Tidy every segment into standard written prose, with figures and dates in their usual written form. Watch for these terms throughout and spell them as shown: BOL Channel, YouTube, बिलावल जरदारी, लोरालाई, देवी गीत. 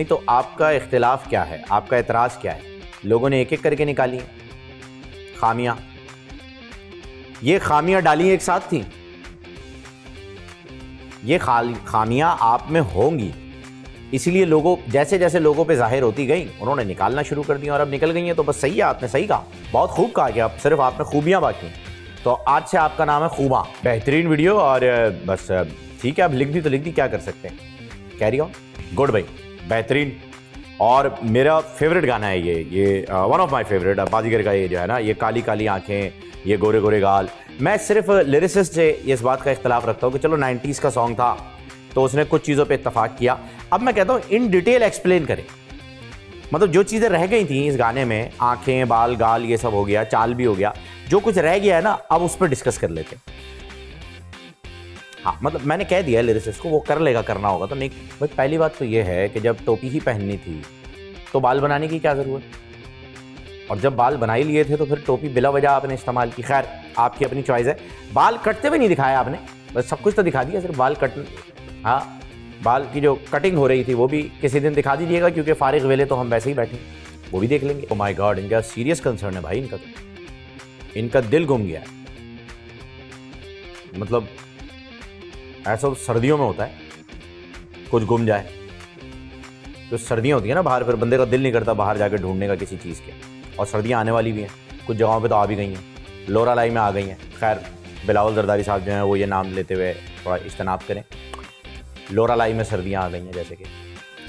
नहीं तो आपका इख्तिलाफ क्या है, आपका एतराज़ क्या है। लोगों ने एक एक करके निकाली खामियां, ये खामियां डाली एक साथ थी, ये खामियां आप में होंगी, इसलिए लोगों जैसे जैसे लोगों पे जाहिर होती गई उन्होंने निकालना शुरू कर दिया और अब निकल गई हैं। तो बस सही है, आपने सही कहा, बहुत खूब कहा कि अब सिर्फ आप में खूबियां बाकी। तो आज से आपका नाम है खूबा, बेहतरीन वीडियो। और बस ठीक है, अब लिख दी तो लिख दी, क्या कर सकते हैं। कैरी ऑन, गुड भाई, बेहतरीन। और मेरा फेवरेट गाना है ये one of my favourite Baazigar का, ये जो है ना, ये काली काली आंखें, ये गोरे गोरे गाल। मैं सिर्फ लिरिसिस्ट से इस बात का इख्तिलाफ रखता हूँ कि चलो 90s का सॉन्ग था तो उसने कुछ चीज़ों पे इत्तफाक किया, अब मैं कहता हूँ इन डिटेल एक्सप्लेन करें। मतलब जो चीज़ें रह गई थी इस गाने में, आंखें, बाल, गाल, ये सब हो गया, चाल भी हो गया, जो कुछ रह गया है ना, अब उस पर डिस्कस कर लेते हैं। हाँ, मतलब मैंने कह दिया लिरिसिस्ट को, वो कर लेगा, करना होगा तो नहीं। भाई पहली बात तो ये है कि जब टोपी ही पहननी थी तो बाल बनाने की क्या ज़रूरत, और जब बाल बना ही लिए थे तो फिर टोपी बिला वजह आपने इस्तेमाल की। खैर, आपकी अपनी चॉइस है। बाल कटते हुए नहीं दिखाया आपने, बस सब कुछ तो दिखा दिया, सिर्फ बाल कटने। हाँ, बाल की जो कटिंग हो रही थी वो भी किसी दिन दिखा दीजिएगा, क्योंकि फारिग वेले तो हम वैसे ही बैठे, वो भी देख लेंगे। ओ माय गॉड, इनका सीरियस कंसर्न है भाई, इनका दिल घूम गया है। मतलब ऐसा सर्दियों में होता है, कुछ घूम जाए तो, सर्दियाँ होती है ना बाहर, फिर बंदे का दिल नहीं करता बाहर जाकर ढूंढने का किसी चीज़ के। और सर्दियाँ आने वाली भी हैं, कुछ जगहों पर तो आ भी गई हैं, लोरालाई में आ गई हैं। खैर, बिलावल जरदारी साहब जो हैं वो ये नाम लेते हुए थोड़ा इज्तनाब करें। लोरालाई में सर्दियाँ आ गई हैं जैसे कि,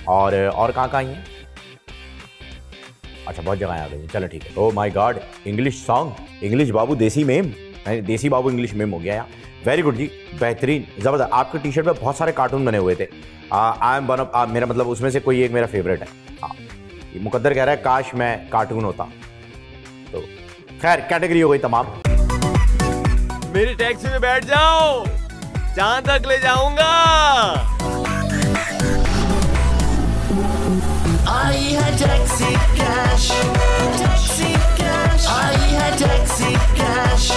और कहाँ कहाँ आई हैं, अच्छा बहुत जगह आ गई हैं, चलो ठीक है। Oh my God, English song, English बाबू, देसी मेम, देसी बाबू इंग्लिश मेम हो गया यार। वेरी गुड जी, बेहतरीन, ज़बरदस्त। आपके टी शर्ट पर बहुत सारे कार्टून बने हुए थे। आई एम वन ऑफ, मेरा मतलब उसमें से कोई एक मेरा फेवरेट है। मुकद्दर कह रहा है काश मैं कार्टून होता, तो खैर कैटेगरी हो गई तमाम। मेरी टैक्सी में बैठ जाओ, जहां तक ले जाऊंगा। आई है टैक्सी कैश, टैक्सी कैश, आई है टैक्सी कैश,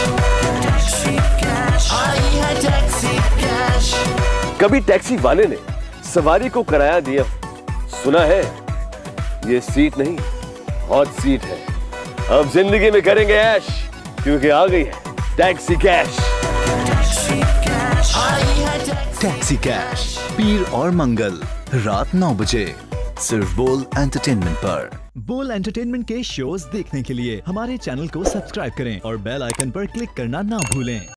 टैक्सी कैश, आई है टैक्सी कैश। कभी टैक्सी वाले ने सवारी को किराया दिया, सुना है ये सीट नहीं हॉट सीट है। अब जिंदगी में करेंगे ऐश, क्योंकि आ गई है टैक्सी कैश। टैक्सी कैश, पीर और मंगल, रात 9 बजे, सिर्फ बोल एंटरटेनमेंट पर। बोल एंटरटेनमेंट के शोज देखने के लिए हमारे चैनल को सब्सक्राइब करें और बेल आइकन पर क्लिक करना ना भूलें।